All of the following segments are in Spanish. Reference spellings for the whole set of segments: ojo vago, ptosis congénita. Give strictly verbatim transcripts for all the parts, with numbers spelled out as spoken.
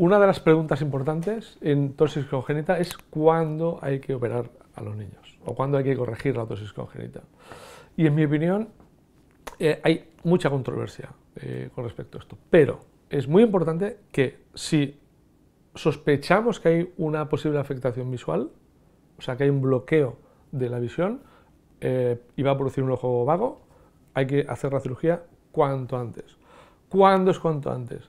Una de las preguntas importantes en ptosis congénita es cuándo hay que operar a los niños o cuándo hay que corregir la ptosis congénita. Y en mi opinión eh, hay mucha controversia eh, con respecto a esto, pero es muy importante que si sospechamos que hay una posible afectación visual, o sea que hay un bloqueo de la visión eh, y va a producir un ojo vago, hay que hacer la cirugía cuanto antes. ¿Cuándo es cuanto antes?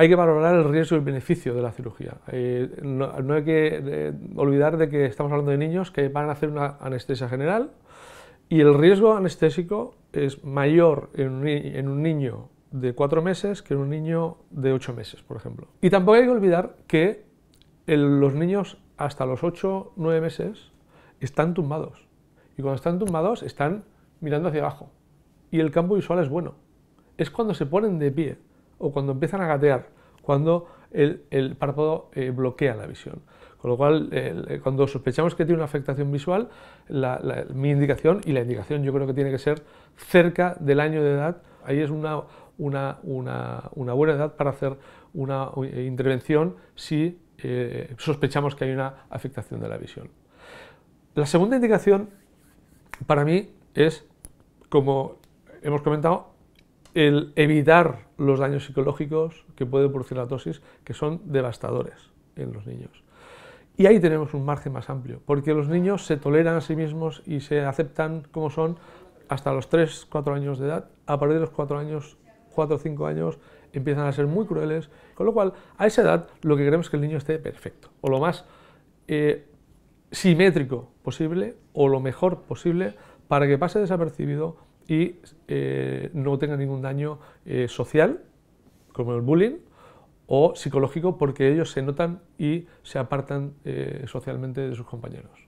Hay que valorar el riesgo y el beneficio de la cirugía. Eh, no, no hay que eh, olvidar de que estamos hablando de niños que van a hacer una anestesia general y el riesgo anestésico es mayor en un, en un niño de cuatro meses que en un niño de ocho meses, por ejemplo. Y tampoco hay que olvidar que el, los niños hasta los ocho, nueve meses están tumbados. Y cuando están tumbados están mirando hacia abajo y el campo visual es bueno. Es cuando se ponen de pie o cuando empiezan a gatear, cuando el, el párpado eh, bloquea la visión. Con lo cual, eh, cuando sospechamos que tiene una afectación visual, la, la, mi indicación y la indicación yo creo que tiene que ser cerca del año de edad. Ahí es una, una, una, una buena edad para hacer una eh, intervención si eh, sospechamos que hay una afectación de la visión. La segunda indicación para mí es, como hemos comentado, el evitar los daños psicológicos que puede producir la ptosis, que son devastadores en los niños. Y ahí tenemos un margen más amplio, porque los niños se toleran a sí mismos y se aceptan como son hasta los tres, cuatro años de edad. A partir de los cuatro años, cuatro o cinco años, empiezan a ser muy crueles, con lo cual a esa edad lo que queremos es que el niño esté perfecto, o lo más eh, simétrico posible, o lo mejor posible, para que pase desapercibido y eh, no tenga ningún daño eh, social, como el bullying, o psicológico, porque ellos se notan y se apartan eh, socialmente de sus compañeros.